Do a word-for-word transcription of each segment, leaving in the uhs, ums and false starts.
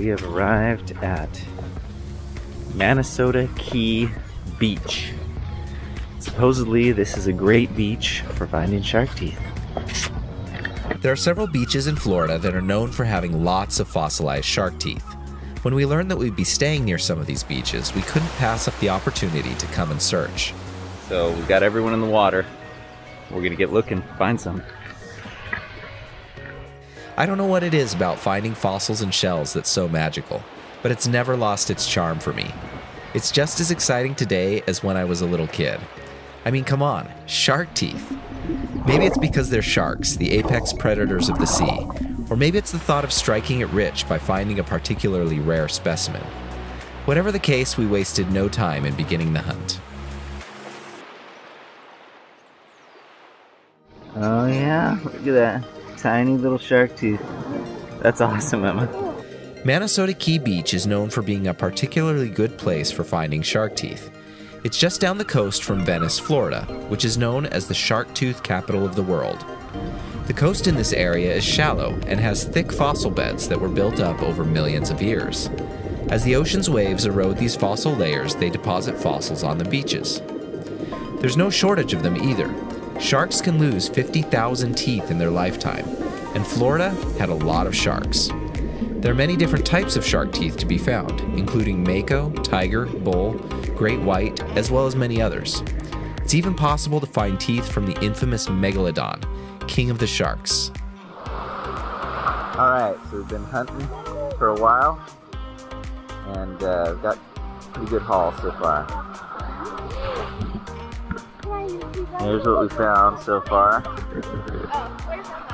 we have arrived at Manasota Key Beach. Supposedly, this is a great beach for finding shark teeth. There are several beaches in Florida that are known for having lots of fossilized shark teeth. When we learned that we'd be staying near some of these beaches, we couldn't pass up the opportunity to come and search. So we've got everyone in the water. We're gonna get looking, find some. I don't know what it is about finding fossils and shells that's so magical, but it's never lost its charm for me. It's just as exciting today as when I was a little kid. I mean, come on, shark teeth. Maybe it's because they're sharks, the apex predators of the sea, or maybe it's the thought of striking it rich by finding a particularly rare specimen. Whatever the case, we wasted no time in beginning the hunt. Oh yeah, look at that tiny little shark tooth. That's awesome, Emma. Manasota Key Beach is known for being a particularly good place for finding shark teeth. It's just down the coast from Venice, Florida, which is known as the shark tooth capital of the world. The coast in this area is shallow and has thick fossil beds that were built up over millions of years. As the ocean's waves erode these fossil layers, they deposit fossils on the beaches. There's no shortage of them either. Sharks can lose fifty thousand teeth in their lifetime, and Florida had a lot of sharks. There are many different types of shark teeth to be found, including mako, tiger, bull, great white, as well as many others. It's even possible to find teeth from the infamous Megalodon, king of the sharks. Alright, so we've been hunting for a while, and uh, we've got a pretty good haul so far. Here's what we found so far.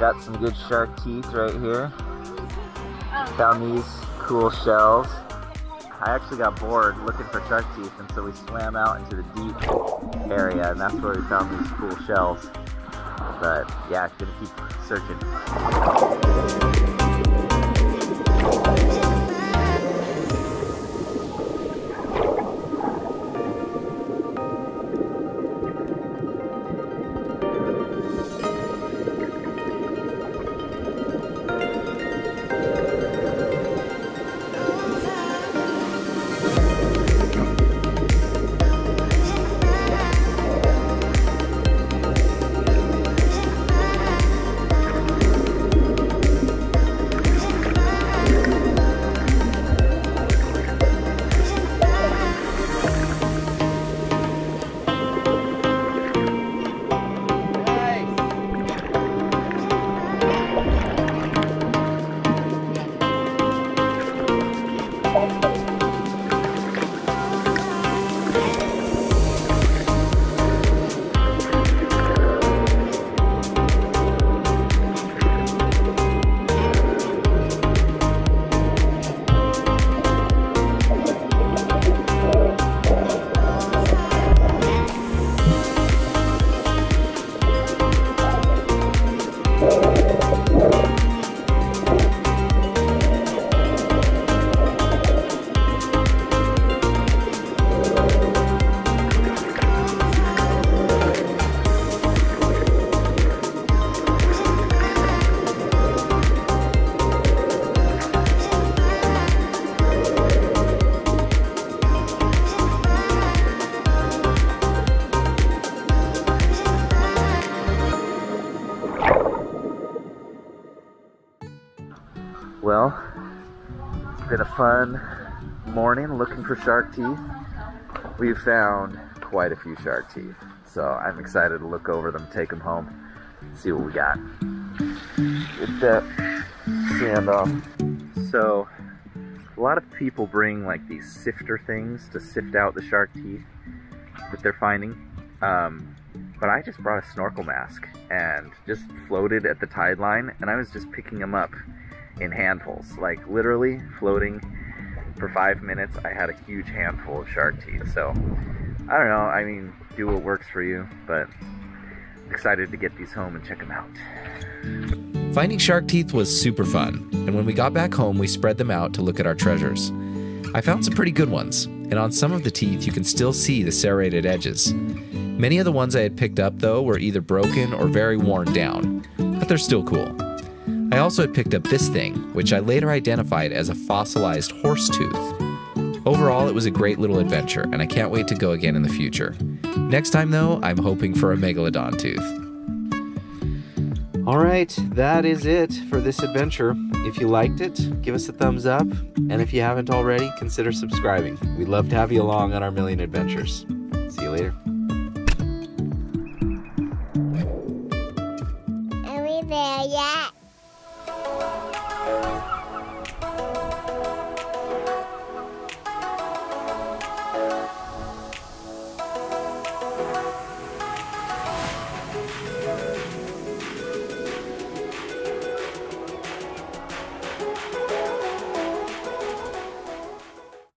Got some good shark teeth right here. Found these cool shells. I actually got bored looking for shark teeth, and so we swam out into the deep area, and that's where we found these cool shells. But yeah, gonna keep searching. Well, it's been a fun morning looking for shark teeth. We've found quite a few shark teeth, so I'm excited to look over them, take them home, see what we got. Get that sand off. So, a lot of people bring like these sifter things to sift out the shark teeth that they're finding, um, but I just brought a snorkel mask and just floated at the tide line, and I was just picking them up in handfuls, like literally floating for five minutes. I had a huge handful of shark teeth. So I don't know, I mean, do what works for you, but excited to get these home and check them out. Finding shark teeth was super fun, and when we got back home, we spread them out to look at our treasures. I found some pretty good ones, and on some of the teeth you can still see the serrated edges. Many of the ones I had picked up though were either broken or very worn down, but they're still cool. I I also picked up this thing, which I later identified as a fossilized horse tooth. Overall, it was a great little adventure, and I can't wait to go again in the future. Next time, though, I'm hoping for a Megalodon tooth. All right, that is it for this adventure. If you liked it, give us a thumbs up, and if you haven't already, consider subscribing. We'd love to have you along on our million adventures. See you later.